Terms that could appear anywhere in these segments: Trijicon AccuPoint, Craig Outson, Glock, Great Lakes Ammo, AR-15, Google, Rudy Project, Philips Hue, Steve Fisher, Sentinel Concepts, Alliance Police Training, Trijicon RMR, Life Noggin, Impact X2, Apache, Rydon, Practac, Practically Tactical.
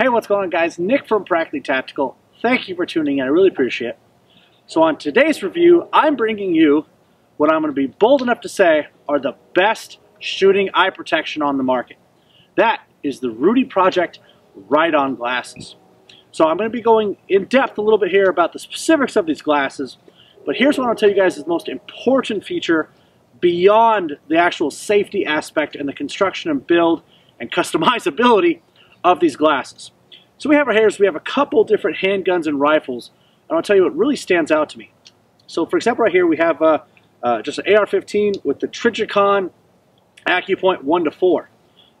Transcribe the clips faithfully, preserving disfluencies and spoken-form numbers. Hey, what's going on, guys? Nick from Practically Tactical. Thank you for tuning in. I really appreciate it. So on today's review, I'm bringing you what I'm going to be bold enough to say are the best shooting eye protection on the market. That is the Rudy Project Rydon glasses. So I'm going to be going in depth a little bit here about the specifics of these glasses, but here's what I'll tell you guys is the most important feature beyond the actual safety aspect and the construction and build and customizability of these glasses. So we have our hairs, we have a couple different handguns and rifles, and I'll tell you what really stands out to me. So for example, right here we have uh, uh, just an A R fifteen with the Trijicon AccuPoint one to four.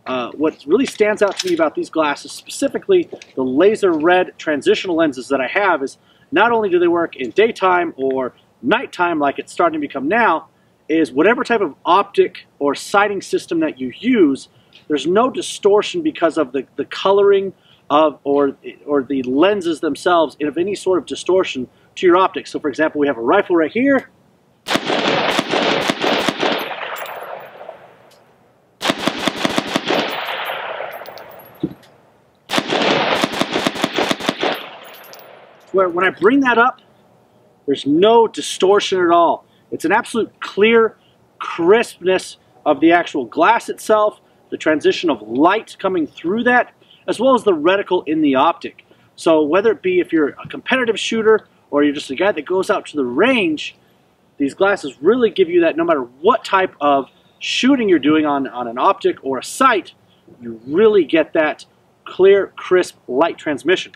Uh, what really stands out to me about these glasses, specifically the laser red transitional lenses that I have, is not only do they work in daytime or nighttime like it's starting to become now, is whatever type of optic or sighting system that you use, there's no distortion because of the, the coloring of or, or the lenses themselves and of any sort of distortion to your optics. So for example, we have a rifle right here. Where when I bring that up, there's no distortion at all. It's an absolute clear crispness of the actual glass itself, the transition of light coming through that, as well as the reticle in the optic. So whether it be if you're a competitive shooter or you're just a guy that goes out to the range, these glasses really give you that no matter what type of shooting you're doing on, on an optic or a sight, you really get that clear, crisp light transmission.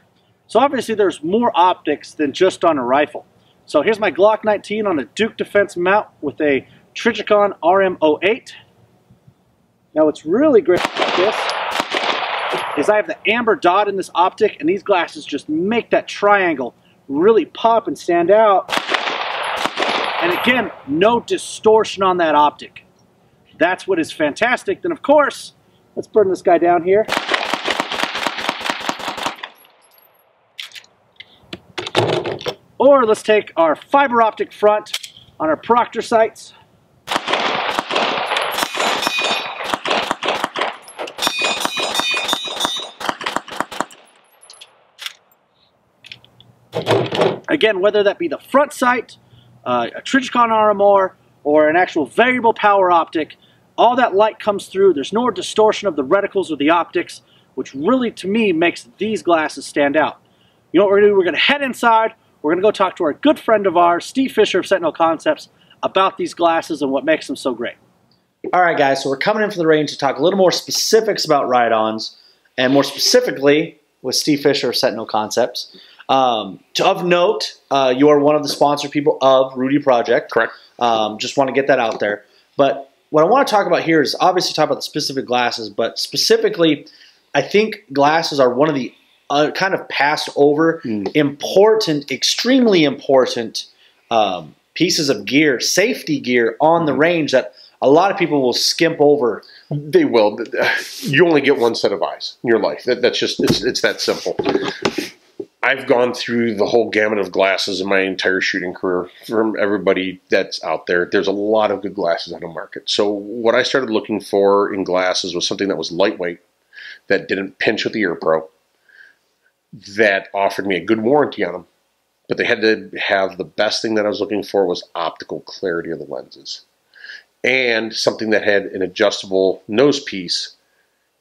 So obviously there's more optics than just on a rifle. So here's my Glock nineteen on a Duke Defense mount with a Trijicon R M zero eight. Now what's really great about this is I have the amber dot in this optic, and these glasses just make that triangle really pop and stand out. And again, no distortion on that optic. That's what is fantastic. Then of course, let's burn this guy down here. Or let's take our fiber optic front on our Proctor sights. Again, whether that be the front sight, uh, a Trijicon R M R, or an actual variable power optic, all that light comes through. There's no distortion of the reticles or the optics, which really, to me, makes these glasses stand out. You know what we're going to do? We're going to head inside. We're going to go talk to our good friend of ours, Steve Fisher of Sentinel Concepts, about these glasses and what makes them so great. All right, guys, so we're coming in from the range to talk a little more specifics about Rydons, and more specifically with Steve Fisher of Sentinel Concepts. Um, to, of note, uh, you are one of the sponsor people of Rudy Project. Correct. Um, just want to get that out there. But what I want to talk about here is obviously talk about the specific glasses, but specifically, I think glasses are one of the Uh, kind of passed over, mm. important, extremely important um, pieces of gear, safety gear on the range that a lot of people will skimp over. They will. You only get one set of eyes in your life. That, that's just, it's, it's that simple. I've gone through the whole gamut of glasses in my entire shooting career from everybody that's out there. There's a lot of good glasses on the market. So what I started looking for in glasses was something that was lightweight, that didn't pinch with the ear probe, that offered me a good warranty on them, but they had to have the best thing that I was looking for was optical clarity of the lenses and something that had an adjustable nose piece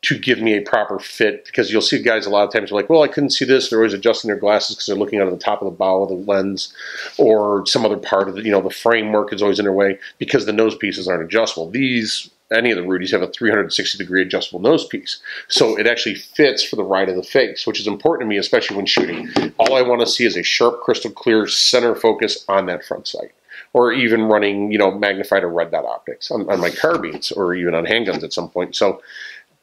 to give me a proper fit, because you'll see guys a lot of times are like, well, I couldn't see this. They're always adjusting their glasses because they're looking out of the top of the bow of the lens or some other part of the, you know, the framework is always in their way because the nose pieces aren't adjustable. These, any of the Rudys, have a three hundred sixty degree adjustable nose piece. So it actually fits for the right of the face, which is important to me, especially when shooting. All I want to see is a sharp, crystal clear center focus on that front sight, or even running, you know, magnified or red dot optics on, on my carbines or even on handguns at some point. So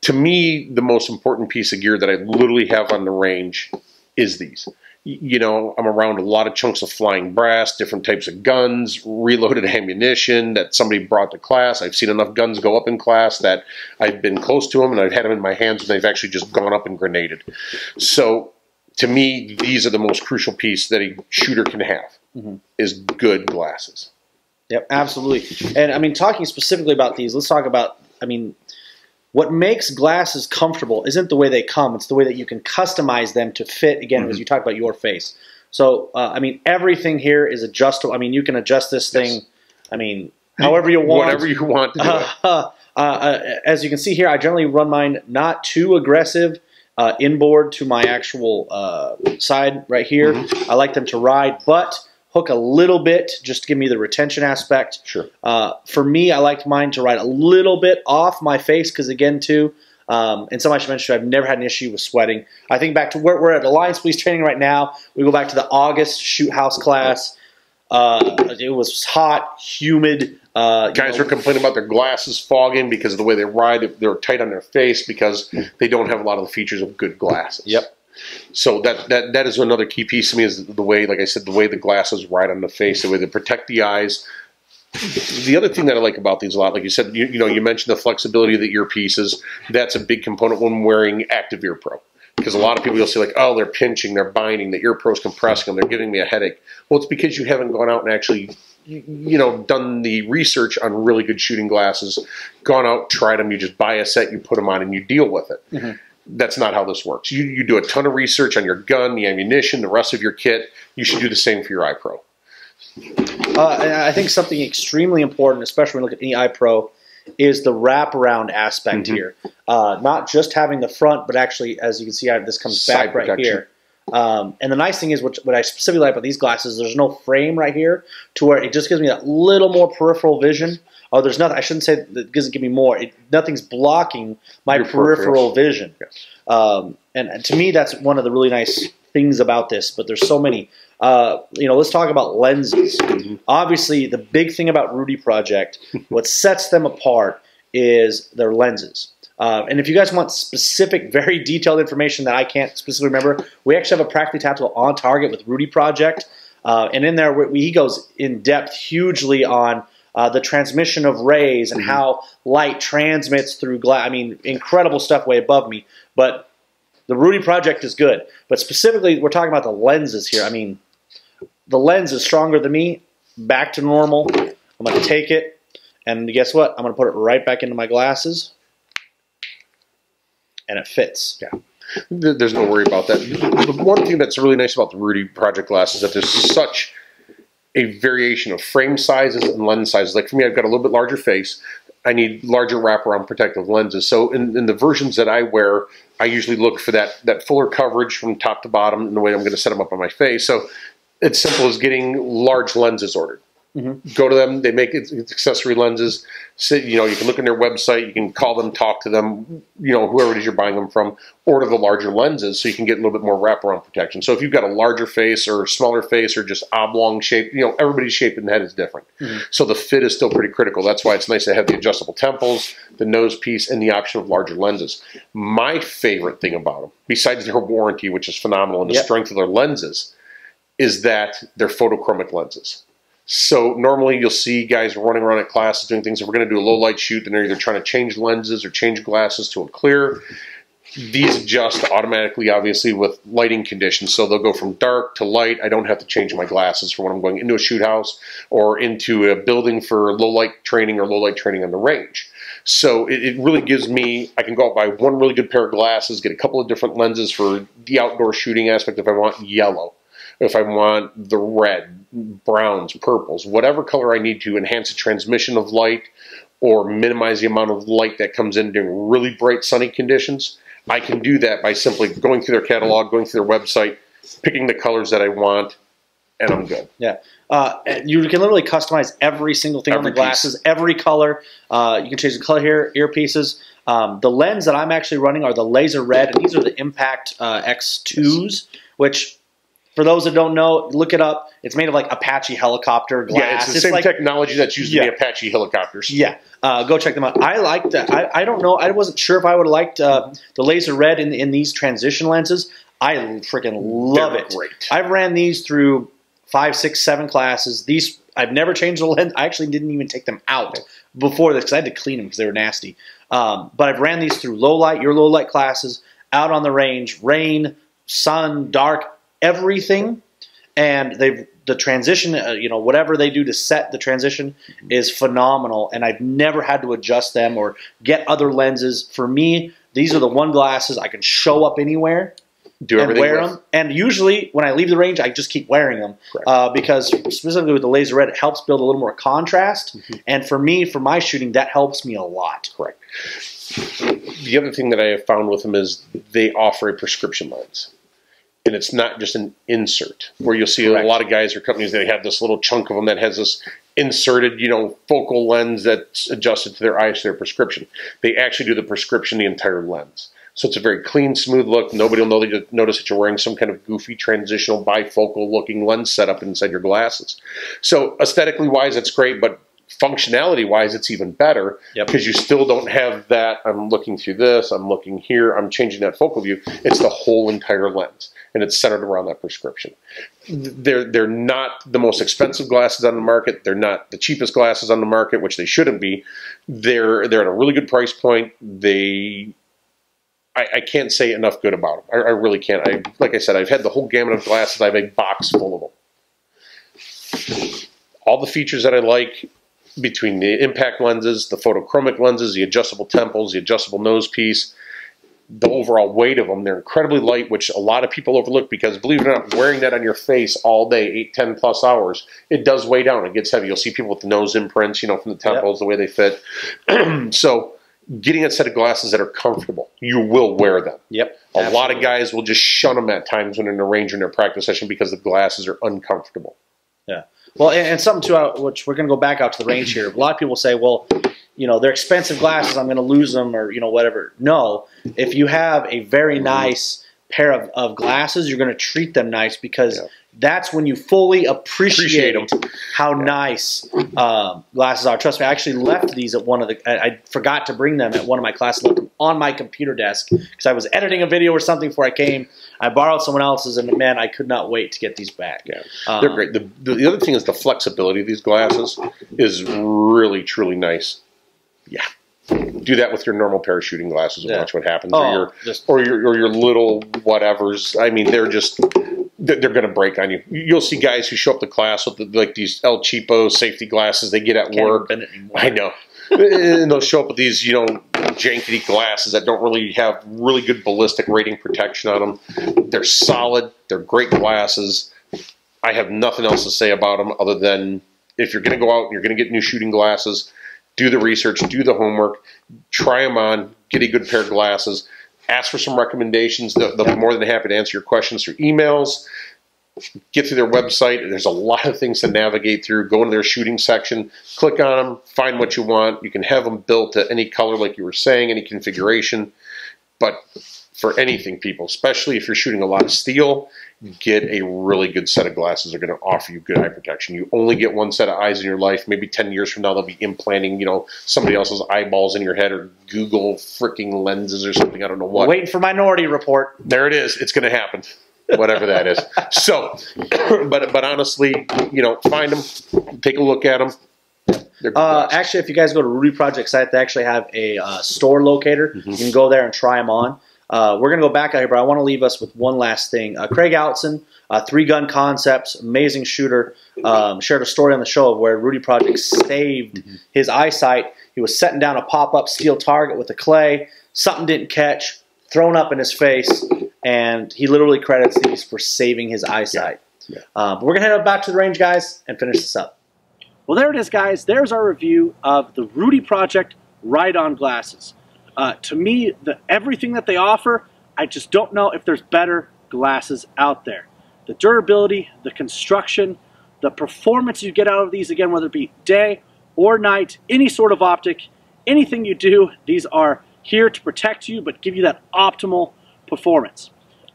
to me, the most important piece of gear that I literally have on the range is these. You know, I'm around a lot of chunks of flying brass, different types of guns, reloaded ammunition that somebody brought to class. I've seen enough guns go up in class that I've been close to them, and I've had them in my hands, and they've actually just gone up and grenaded. So, to me, these are the most crucial piece that a shooter can have, mm-hmm. is good glasses. Yep, absolutely. And, I mean, talking specifically about these, let's talk about, I mean, What makes glasses comfortable isn't the way they come. It's the way that you can customize them to fit, again, mm-hmm. as you talk about your face. So, uh, I mean, everything here is adjustable. I mean, you can adjust this thing, yes. I mean, however you want. Whatever you want to do. Uh, uh, uh, uh, as you can see here, I generally run mine not too aggressive, uh, inboard to my actual uh, side right here. Mm-hmm. I like them to ride, but hook a little bit just to give me the retention aspect. Sure. Uh, for me, I liked mine to ride a little bit off my face because, again, too, Um, and somebody should mention, I've never had an issue with sweating. I think back to where we're at Alliance Police Training right now. We go back to the August shoot house class. Uh, it was hot, humid. Uh, Guys you know, were complaining about their glasses fogging because of the way they ride. They're tight on their face because they don't have a lot of the features of good glasses. Yep. So that, that, that is another key piece to me is the way, like I said, the way the glasses ride on the face, the way they protect the eyes. The other thing that I like about these a lot, like you said, you, you know, you mentioned the flexibility of the earpieces. That's a big component when wearing Active Ear Pro. Because a lot of people will say, like, oh, they're pinching, they're binding, the ear pro's compressing them, they're giving me a headache. Well, it's because you haven't gone out and actually, you know, done the research on really good shooting glasses, gone out, tried them, you just buy a set, you put them on, and you deal with it. Mm-hmm. That's not how this works. You, you do a ton of research on your gun, the ammunition, the rest of your kit. You should do the same for your Eye Pro. Uh, and I think something extremely important, especially when you look at any Eye Pro, is the wraparound aspect mm-hmm. here. Uh, not just having the front, but actually, as you can see, I, this comes Side back protection. Right here. Um, and the nice thing is, what, what I specifically like about these glasses, there's no frame right here to where it just gives me that little more peripheral vision. Oh, there's nothing. I shouldn't say that it doesn't give me more. It, nothing's blocking my Your peripheral purpose. vision. Yes. Um, and, and to me, that's one of the really nice things about this, but there's so many. Uh, you know, let's talk about lenses. Mm-hmm. Obviously, the big thing about Rudy Project, what sets them apart is their lenses. Uh, and if you guys want specific, very detailed information that I can't specifically remember, we actually have a Practically Tactical on target with Rudy Project. Uh, and in there, we, we, he goes in depth hugely on uh, the transmission of rays and mm-hmm. how light transmits through glass. I mean, incredible stuff way above me. But the Rudy Project is good. But specifically, we're talking about the lenses here. I mean, the lens is stronger than me. Back to normal. I'm going to take it, and guess what? I'm going to put it right back into my glasses, and it fits. Yeah, there's no worry about that. The one thing that's really nice about the Rudy Project glasses is that there's such a variation of frame sizes and lens sizes. Like for me, I've got a little bit larger face. I need larger wraparound protective lenses. So in, in the versions that I wear, I usually look for that, that fuller coverage from top to bottom in the way I'm going to set them up on my face. So it's simple as getting large lenses ordered. Mm-hmm. Go to them. They make it's accessory lenses. So, you know, you can look on their website. You can call them, talk to them, you know, whoever it is you're buying them from. Order the larger lenses so you can get a little bit more wraparound protection. So if you've got a larger face or smaller face or just oblong shape, you know, everybody's shape in the head is different. Mm-hmm. So the fit is still pretty critical. That's why it's nice to have the adjustable temples, the nose piece, and the option of larger lenses. My favorite thing about them, besides their warranty, which is phenomenal, and the yep. strength of their lenses, is that they're photochromic lenses. So normally you'll see guys running around at classes doing things. If we're going to do a low light shoot, then they're either trying to change lenses or change glasses to a clear. These adjust automatically, obviously, with lighting conditions. So they'll go from dark to light. I don't have to change my glasses for when I'm going into a shoot house or into a building for low light training or low light training on the range. So it, it really gives me, I can go out buy one really good pair of glasses, get a couple of different lenses for the outdoor shooting aspect if I want yellow. If I want the red, browns, purples, whatever color I need to enhance the transmission of light or minimize the amount of light that comes in during really bright sunny conditions, I can do that by simply going through their catalog, going through their website, picking the colors that I want, and I'm good. Yeah. Uh, you can literally customize every single thing every on the glasses, piece. every color. Uh, you can change the color here, earpieces. Um, the lens that I'm actually running are the laser red, and these are the Impact uh, X twos, which... For those that don't know, look it up. It's made of like Apache helicopter glass. Yeah, it's the it's same like, technology that's used yeah. in the Apache helicopters. Yeah, uh, go check them out. I liked that. I, I don't know. I wasn't sure if I would have liked uh, the laser red in, in these transition lenses. I freaking love They're it. Great. I've ran these through five, six, seven classes. These I've never changed the lens. I actually didn't even take them out before this because I had to clean them because they were nasty. Um, but I've ran these through low light, your low light classes, out on the range, rain, sun, dark. Everything, and they've the transition, uh, you know, whatever they do to set the transition is phenomenal, and I've never had to adjust them or get other lenses. For me, these are the one glasses I can show up anywhere do and wear with. them. And usually when I leave the range, I just keep wearing them uh, because specifically with the laser red, it helps build a little more contrast. Mm-hmm. And for me, for my shooting, that helps me a lot. Correct. The other thing that I have found with them is they offer a prescription lens. And it's not just an insert where you'll see Correct. a lot of guys or companies that have this little chunk of them that has this inserted, you know, focal lens that's adjusted to their eyes, to their prescription. They actually do the prescription, the entire lens. So it's a very clean, smooth look. Nobody will know, notice that you're wearing some kind of goofy transitional bifocal looking lens setup inside your glasses. So aesthetically wise, it's great, but functionality wise, it's even better because yep. you still don't have that. I'm looking through this, I'm looking here, I'm changing that focal view. It's the whole entire lens. And it's centered around that prescription. They're, they're not the most expensive glasses on the market. They're not the cheapest glasses on the market, which they shouldn't be. They're, they're at a really good price point. They, I, I can't say enough good about them. I, I really can't. I, like I said, I've had the whole gamut of glasses. I have a box full of them. All the features that I like between the impact lenses, the photochromic lenses, the adjustable temples, the adjustable nose piece, the overall weight of them. They're incredibly light, which a lot of people overlook because, believe it or not, wearing that on your face all day, eight, ten plus hours, it does weigh down. It gets heavy. You'll see people with the nose imprints, you know, from the temples, yep. the way they fit. So getting a set of glasses that are comfortable, you will wear them. Yep. A Absolutely. lot of guys will just shun them at times when in a range or in their practice session because the glasses are uncomfortable. Yeah. Well, and, and something, too, which we're going to go back out to the range here. A lot of people say, well, you know, they're expensive glasses, I'm going to lose them or, you know, whatever. No, if you have a very nice pair of, of glasses, you're going to treat them nice because yeah. that's when you fully appreciate, appreciate them. how yeah. nice um, glasses are. Trust me, I actually left these at one of the – I forgot to bring them at one of my classes. I left them on my computer desk because I was editing a video or something before I came. I borrowed someone else's, and, man, I could not wait to get these back. Yeah. Um, they're great. The, the other thing is the flexibility of these glasses is really, truly nice. Yeah, do that with your normal pair of shooting glasses and yeah. watch what happens, oh, or your just, or your or your little whatevers. I mean, they're just they're going to break on you. You'll see guys who show up to class with the, like these El Cheapo safety glasses they get at work. I know, and they'll show up with these you know janky glasses that don't really have really good ballistic rating protection on them. They're solid. They're great glasses. I have nothing else to say about them other than if you're going to go out and you're going to get new shooting glasses, do the research, do the homework, try them on, get a good pair of glasses, ask for some recommendations. They'll, they'll be more than happy to answer your questions through emails. Get to their website. There's a lot of things to navigate through. Go into their shooting section, click on them, find what you want. You can have them built to any color, like you were saying, any configuration. But for anything, people, especially if you're shooting a lot of steel, get a really good set of glasses that are going to offer you good eye protection. You only get one set of eyes in your life. Maybe ten years from now, they'll be implanting, you know, somebody else's eyeballs in your head or Google freaking lenses or something. I don't know what. Waiting for Minority Report. There it is. It's going to happen, whatever that is. So, but, but honestly, you know, find them, take a look at them. Uh, actually, if you guys go to Rudy Project site, they actually have a uh, store locator. Mm-hmm. You can go there and try them on. Uh, we're going to go back out here, but I want to leave us with one last thing. Uh, Craig Outson, uh, Three Gun Concepts, amazing shooter, um, shared a story on the show of where Rudy Project saved mm-hmm. his eyesight. He was setting down a pop-up steel target with a clay. Something didn't catch, thrown up in his face, and he literally credits these for saving his eyesight. Yeah. Yeah. Uh, but we're going to head back to the range, guys, and finish this up. Well, there it is, guys. There's our review of the Rudy Project Rydon glasses. Uh, to me, the, everything that they offer, I just don't know if there's better glasses out there. The durability, the construction, the performance you get out of these, again, whether it be day or night, any sort of optic, anything you do, these are here to protect you but give you that optimal performance.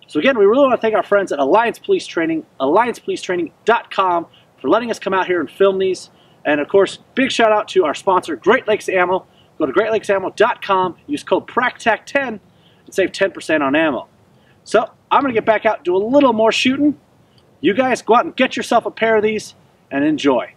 So again, we really want to thank our friends at Alliance Police Training, alliance police training dot com, for letting us come out here and film these. And of course, big shout out to our sponsor, Great Lakes Ammo. Go to great lakes ammo dot com, use code Prac Tac ten, and save ten percent on ammo. So I'm going to get back out and do a little more shooting. You guys go out and get yourself a pair of these and enjoy.